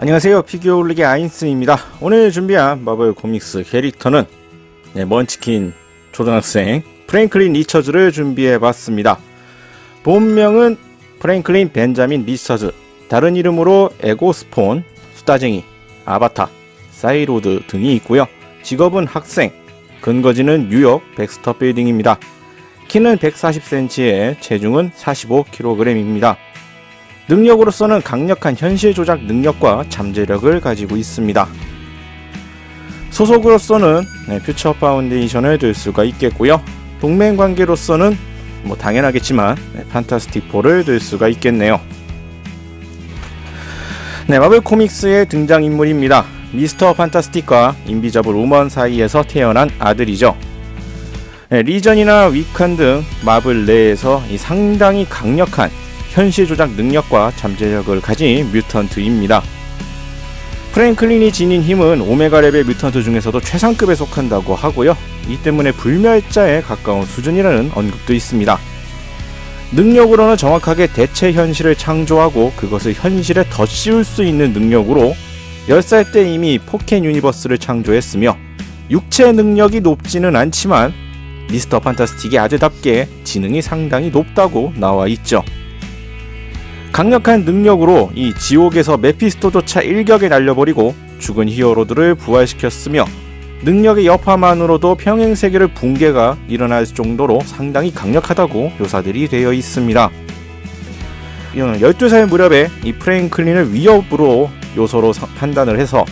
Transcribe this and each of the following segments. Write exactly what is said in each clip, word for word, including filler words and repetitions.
안녕하세요, 피규어 올리기 아인스입니다. 오늘 준비한 마블 코믹스 캐릭터는 네, 먼치킨 초등학생 프랭클린 리처즈를 준비해봤습니다. 본명은 프랭클린 벤자민 리처즈, 다른 이름으로 에고스폰, 수다쟁이, 아바타, 사이로드 등이 있고요. 직업은 학생, 근거지는 뉴욕 백스터 빌딩입니다. 키는 백사십 센티미터에 체중은 사십오 킬로그램입니다. 능력으로서는 강력한 현실 조작 능력과 잠재력을 가지고 있습니다. 소속으로서는 네, 퓨처 파운데이션을 들 수가 있겠고요. 동맹 관계로서는 뭐 당연하겠지만 네, 판타스틱 포를 들 수가 있겠네요. 네, 마블 코믹스의 등장인물입니다. 미스터 판타스틱과 인비저블 우먼 사이에서 태어난 아들이죠. 네, 리전이나 위칸 등 마블 내에서 이 상당히 강력한 현실 조작 능력과 잠재력을 가진 뮤턴트입니다. 프랭클린이 지닌 힘은 오메가랩의 뮤턴트 중에서도 최상급에 속한다고 하고요. 이 때문에 불멸자에 가까운 수준이라는 언급도 있습니다. 능력으로는 정확하게 대체 현실을 창조하고 그것을 현실에 덧씌울 수 있는 능력으로 열 살 때 이미 포켓 유니버스를 창조했으며, 육체 능력이 높지는 않지만 미스터 판타스틱의 아재답게 지능이 상당히 높다고 나와 있죠. 강력한 능력으로 이 지옥에서 메피스토조차 일격에 날려버리고 죽은 히어로들을 부활시켰으며, 능력의 여파만으로도 평행세계를 붕괴가 일어날 정도로 상당히 강력하다고 묘사들이 되어 있습니다. 열두 살 무렵에 이 프랭클린을 위협으로 요소로 판단을 해서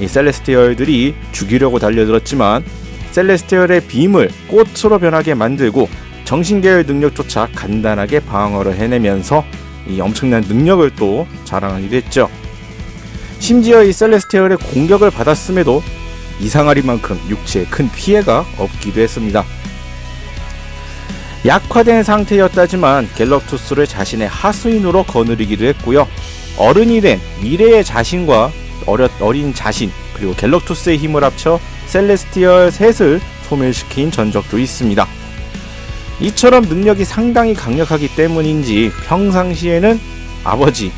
이 셀레스티얼들이 죽이려고 달려들었지만, 셀레스티얼의 빔을 꽃으로 변하게 만들고 정신계열 능력조차 간단하게 방어를 해내면서 이 엄청난 능력을 또 자랑하기도 했죠. 심지어 이 셀레스티얼의 공격을 받았음에도 이상하리만큼 육체에 큰 피해가 없기도 했습니다. 약화된 상태였다지만 갤럭투스를 자신의 하수인으로 거느리기도 했고요. 어른이 된 미래의 자신과 어려, 어린 자신, 그리고 갤럭투스의 힘을 합쳐 셀레스티얼 셋을 소멸시킨 전적도 있습니다. 이처럼 능력이 상당히 강력하기 때문인지 평상시에는 아버지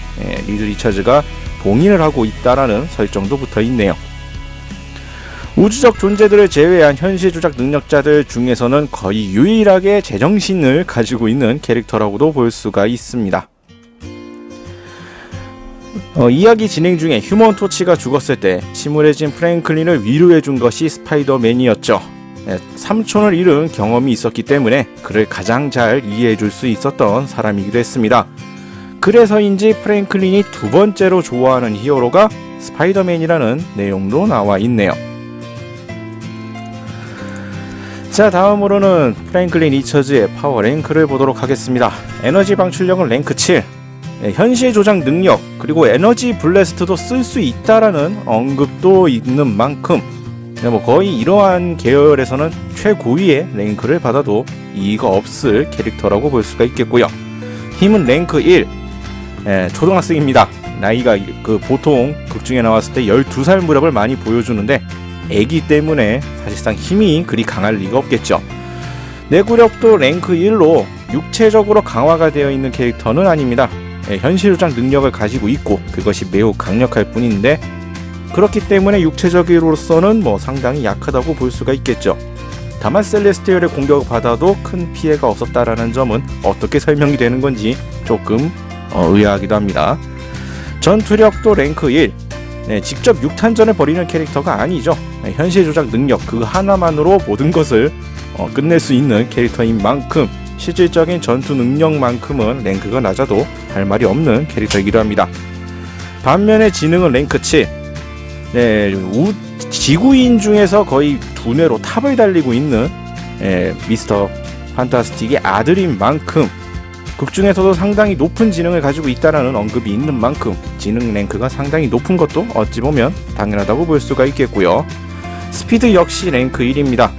리드 리처즈가 봉인을 하고 있다라는 설정도 붙어 있네요. 우주적 존재들을 제외한 현실 조작 능력자들 중에서는 거의 유일하게 제정신을 가지고 있는 캐릭터라고도 볼 수가 있습니다. 어, 이야기 진행 중에 휴먼 토치가 죽었을 때 침울해진 프랭클린을 위로해준 것이 스파이더맨이었죠. 네, 삼촌을 잃은 경험이 있었기 때문에 그를 가장 잘 이해해줄 수 있었던 사람이기도 했습니다. 그래서인지 프랭클린이 두 번째로 좋아하는 히어로가 스파이더맨이라는 내용도 나와 있네요. 자, 다음으로는 프랭클린 리처즈의 파워 랭크를 보도록 하겠습니다. 에너지 방출력은 랭크 칠, 네, 현실 조작 능력, 그리고 에너지 블래스트도 쓸 수 있다라는 언급도 있는 만큼 네, 뭐 거의 이러한 계열에서는 최고위의 랭크를 받아도 이의가 없을 캐릭터라고 볼 수가 있겠고요. 힘은 랭크 일, 예, 초등학생입니다. 나이가 그 보통 극중에 나왔을 때 열두 살 무렵을 많이 보여주는데 애기 때문에 사실상 힘이 그리 강할 리가 없겠죠. 내구력도 랭크 일로 육체적으로 강화가 되어 있는 캐릭터는 아닙니다. 예, 현실 조작 능력을 가지고 있고 그것이 매우 강력할 뿐인데, 그렇기 때문에 육체적으로서는 뭐 상당히 약하다고 볼 수가 있겠죠. 다만 셀레스티얼의 공격을 받아도 큰 피해가 없었다라는 점은 어떻게 설명이 되는 건지 조금 어, 의아하기도 합니다. 전투력도 랭크 일, 네, 직접 육탄전을 벌이는 캐릭터가 아니죠. 네, 현실 조작 능력 그 하나만으로 모든 것을 어, 끝낼 수 있는 캐릭터인 만큼 실질적인 전투 능력만큼은 랭크가 낮아도 할 말이 없는 캐릭터이기도 합니다. 반면에 지능은 랭크 칠, 네, 우, 지구인 중에서 거의 두뇌로 탑을 달리고 있는 에, 미스터 판타스틱의 아들인 만큼 극중에서도 상당히 높은 지능을 가지고 있다라는 언급이 있는 만큼 지능 랭크가 상당히 높은 것도 어찌 보면 당연하다고 볼 수가 있겠고요. 스피드 역시 랭크 일입니다.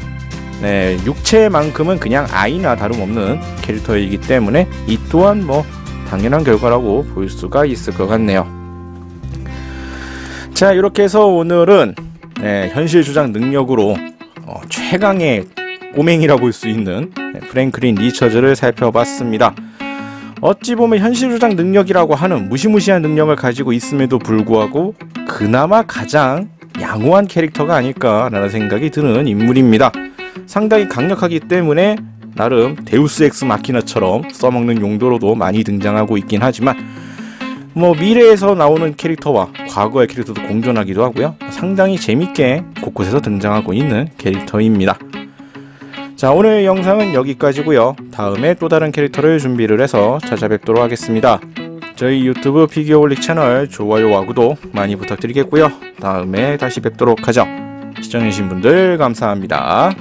네, 육체만큼은 그냥 아이나 다름없는 캐릭터이기 때문에 이 또한 뭐 당연한 결과라고 볼 수가 있을 것 같네요. 자, 이렇게 해서 오늘은 네, 현실 조작 능력으로 어, 최강의 꼬맹이라고 볼 수 있는 네, 프랭클린 리처즈를 살펴봤습니다. 어찌 보면 현실조작 능력이라고 하는 무시무시한 능력을 가지고 있음에도 불구하고 그나마 가장 양호한 캐릭터가 아닐까라는 생각이 드는 인물입니다. 상당히 강력하기 때문에 나름 데우스 엑스 마키나처럼 써먹는 용도로도 많이 등장하고 있긴 하지만 뭐 미래에서 나오는 캐릭터와 과거의 캐릭터도 공존하기도 하고요. 상당히 재밌게 곳곳에서 등장하고 있는 캐릭터입니다. 자, 오늘 영상은 여기까지고요. 다음에 또 다른 캐릭터를 준비를 해서 찾아뵙도록 하겠습니다. 저희 유튜브 피규어홀릭 채널 좋아요와 구독 많이 부탁드리겠고요. 다음에 다시 뵙도록 하죠. 시청해주신 분들 감사합니다.